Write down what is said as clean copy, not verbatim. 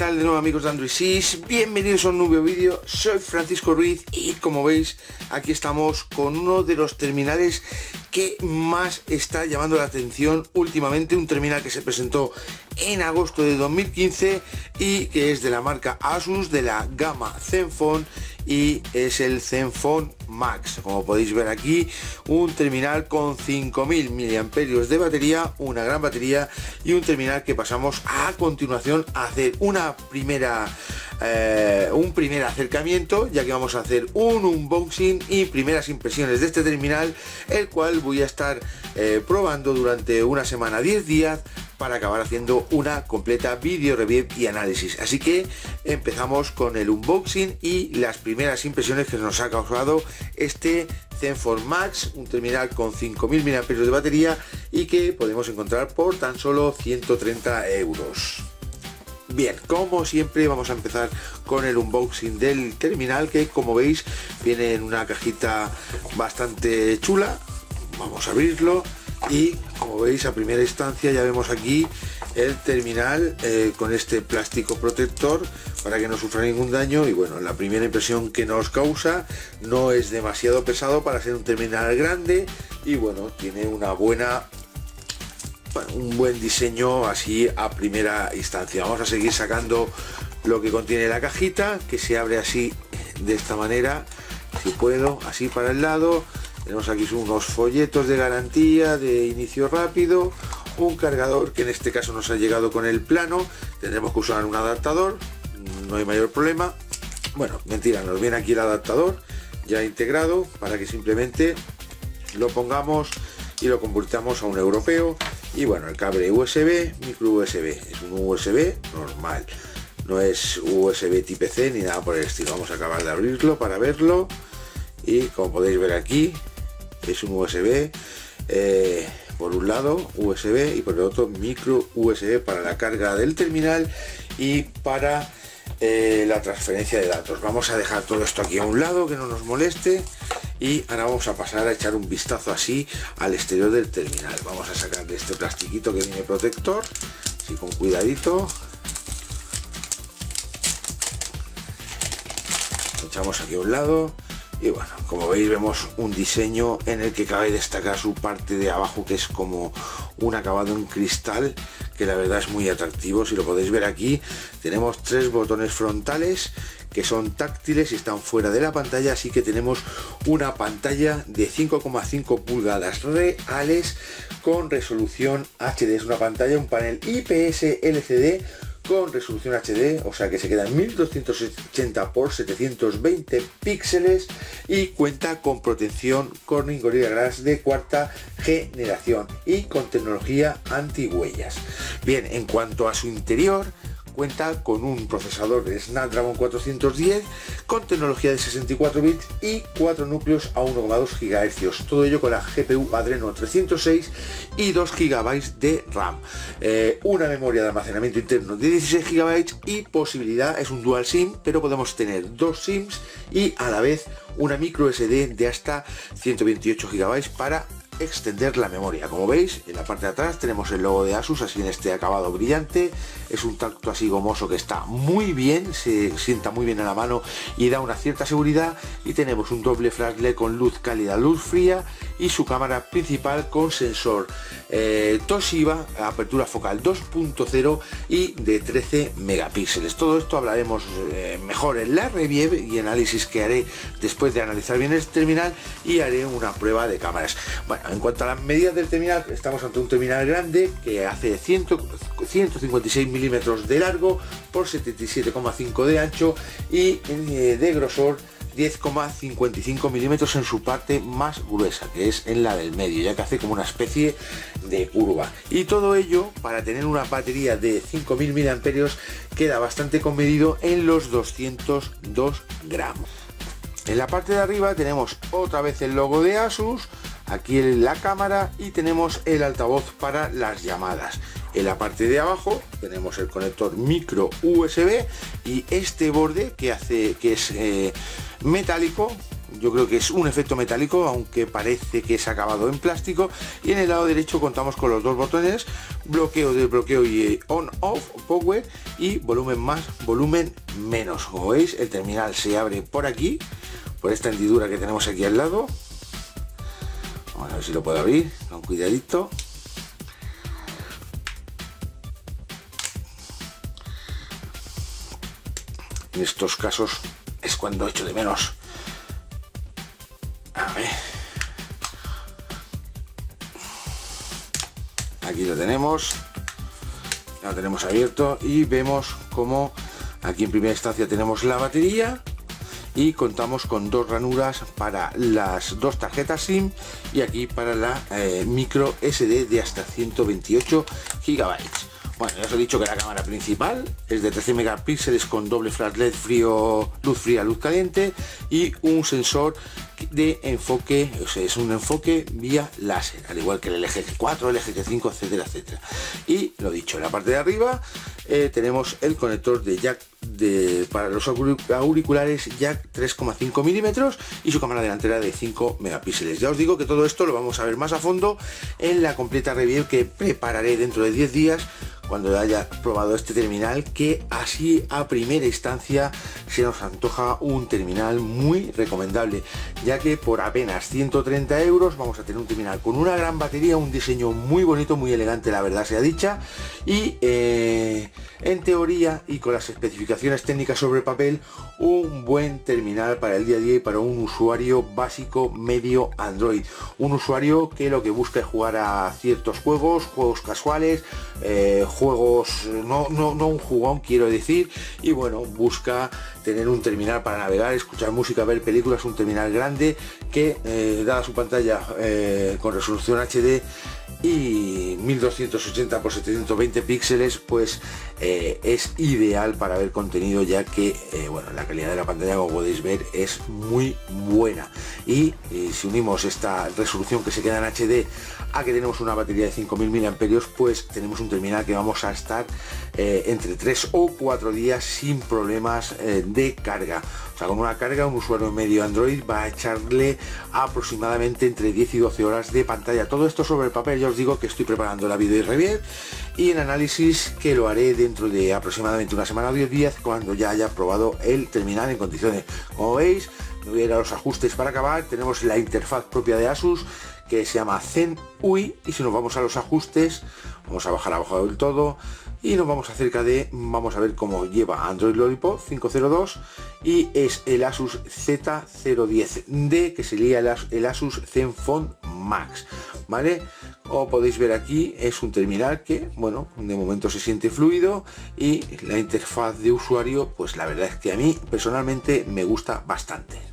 tal de nuevo, amigos de Androidsis? Bienvenidos a un nuevo vídeo. Soy Francisco Ruiz y como veis aquí estamos con uno de los terminales que más está llamando la atención últimamente, un terminal que se presentó en agosto de 2015 y que es de la marca Asus, de la gama ZenFone, y es el ZenFone Max. Como podéis ver aquí, un terminal con 5000 mAh de batería, una gran batería, y un terminal que pasamos a continuación a hacer un primer acercamiento, ya que vamos a hacer un unboxing y primeras impresiones de este terminal, el cual voy a estar probando durante una semana, 10 días, para acabar haciendo una completa video review y análisis. Así que empezamos con el unboxing y las primeras impresiones que nos ha causado este ZenFone Max, un terminal con 5000 mAh de batería y que podemos encontrar por tan solo 130 €. Bien, como siempre vamos a empezar con el unboxing del terminal, que como veis viene en una cajita bastante chula. Vamos a abrirlo y como veis a primera instancia ya vemos aquí el terminal con este plástico protector para que no sufra ningún daño. Y bueno, la primera impresión que nos causa: no es demasiado pesado para ser un terminal grande y bueno, tiene una buena... un buen diseño así a primera instancia. Vamos a seguir sacando lo que contiene la cajita, que se abre así, de esta manera, si puedo, así para el lado. Tenemos aquí unos folletos de garantía, de inicio rápido, un cargador que en este caso nos ha llegado con el plano, tendremos que usar un adaptador, no hay mayor problema. Bueno, mentira, nos viene aquí el adaptador ya integrado para que simplemente lo pongamos y lo convertamos a un europeo. Y bueno, el cable USB, micro USB, es un USB normal, no es USB tipo C ni nada por el estilo. Vamos a acabar de abrirlo para verlo y como podéis ver aquí es un USB, por un lado USB y por el otro micro USB para la carga del terminal y para la transferencia de datos. Vamos a dejar todo esto aquí a un lado que no nos moleste. Y ahora vamos a pasar a echar un vistazo así al exterior del terminal. Vamos a sacar de este plastiquito que viene protector, así con cuidadito. Lo echamos aquí a un lado. Y bueno, como veis vemos un diseño en el que cabe destacar su parte de abajo, que es como un acabado en cristal, que la verdad es muy atractivo. Si lo podéis ver aquí, tenemos 3 botones frontales que son táctiles y están fuera de la pantalla, así que tenemos una pantalla de 5,5 pulgadas reales con resolución HD. Es una pantalla, un panel IPS LCD con resolución HD, o sea que se quedan 1280 x 720 píxeles y cuenta con protección Corning Gorilla Glass de 4ª generación y con tecnología antihuellas. Bien, en cuanto a su interior, cuenta con un procesador de Snapdragon 410 con tecnología de 64 bits y 4 núcleos a 1,2 GHz, todo ello con la GPU Adreno 306 y 2 GB de RAM, una memoria de almacenamiento interno de 16 GB y posibilidad, es un dual SIM, pero podemos tener 2 SIMs y a la vez una micro SD de hasta 128 GB para extender la memoria. Como veis, en la parte de atrás tenemos el logo de Asus así en este acabado brillante. Es un tacto así gomoso que está muy bien, se sienta muy bien en la mano y da una cierta seguridad. Y tenemos un doble flash LED con luz cálida, luz fría, y su cámara principal con sensor Toshiba, apertura focal 2.0 y de 13 megapíxeles. Todo esto hablaremos mejor en la review y análisis que haré después de analizar bien el terminal, y haré una prueba de cámaras. Bueno, en cuanto a las medidas del terminal, estamos ante un terminal grande que hace 156 milímetros de largo por 77,5 de ancho y de grosor 10,55 milímetros en su parte más gruesa, que es en la del medio, ya que hace como una especie de curva. Y todo ello para tener una batería de 5000 mAh, queda bastante comedido en los 202 gramos. En la parte de arriba tenemos otra vez el logo de Asus, aquí en la cámara, y tenemos el altavoz para las llamadas. En la parte de abajo tenemos el conector micro USB y este borde que hace, que es metálico, Yo creo que es un efecto metálico, aunque parece que es acabado en plástico. Y en el lado derecho contamos con los dos botones, bloqueo, desbloqueo y on, off, power, y volumen más, volumen menos. Como veis, el terminal se abre por aquí, por esta hendidura que tenemos aquí al lado. Vamos a ver si lo puedo abrir, con cuidadito. En estos casos es cuando echo de menos. A ver. Aquí lo tenemos. Lo tenemos abierto y vemos como aquí en primera instancia tenemos la batería y contamos con dos ranuras para las dos tarjetas SIM y aquí para la micro SD de hasta 128 GB. Bueno, ya os he dicho que la cámara principal es de 13 megapíxeles con doble flash LED, luz fría, luz caliente, y un sensor de enfoque, o sea, es un enfoque vía láser, al igual que el LG G4, el LG G5, etcétera, etcétera. Y lo dicho, en la parte de arriba tenemos el conector de jack para los auriculares, jack 3,5 milímetros, y su cámara delantera de 5 megapíxeles. Ya os digo que todo esto lo vamos a ver más a fondo en la completa review que prepararé dentro de 10 días, cuando haya probado este terminal, que así a primera instancia se nos antoja un terminal muy recomendable, ya que por apenas 130 € vamos a tener un terminal con una gran batería, un diseño muy bonito, muy elegante, la verdad sea dicha, y en teoría y con las especificaciones técnicas sobre papel, un buen terminal para el día a día y para un usuario básico medio Android, un usuario que lo que busca es jugar a ciertos juegos, casuales, juegos, no un jugón, quiero decir, y bueno, busca tener un terminal para navegar, escuchar música, ver películas, un terminal grande que dada su pantalla con resolución HD y 1280 por 720 píxeles, pues es ideal para ver contenido, ya que bueno, la calidad de la pantalla, como podéis ver, es muy buena, y si unimos esta resolución que se queda en HD a que tenemos una batería de 5000 mAh, pues tenemos un terminal que vamos a estar entre 3 o 4 días sin problemas de carga. O sea, con una carga, un usuario medio Android va a echarle aproximadamente entre 10 y 12 horas de pantalla. Todo esto sobre el papel. Ya os digo que estoy preparando la video review y el análisis, que lo haré dentro de aproximadamente una semana o 10 días, cuando ya haya probado el terminal en condiciones. Como veis, me voy a ir a los ajustes para acabar. Tenemos la interfaz propia de Asus, que se llama ZenUI, y si nos vamos a los ajustes, vamos a bajar abajo del todo y nos vamos acerca de, vamos a ver cómo lleva Android Lollipop 502, y es el Asus Z010D, que sería el Asus ZenFone Max, ¿vale? Como podéis ver aquí, es un terminal que, bueno, de momento se siente fluido, y la interfaz de usuario, pues la verdad es que a mí personalmente me gusta bastante.